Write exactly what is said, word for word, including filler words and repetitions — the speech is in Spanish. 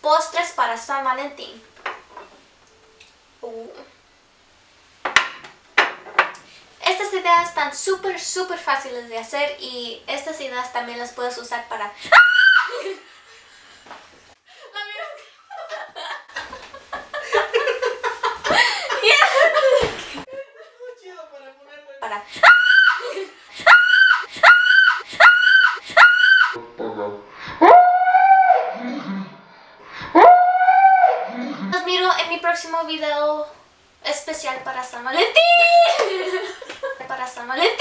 Postres para San Valentín. Uh. Estas ideas están súper, súper fáciles de hacer y estas ideas también las puedes usar para... ¡Ah! Los miro en mi próximo video especial para San Valentín. Para San Valentín.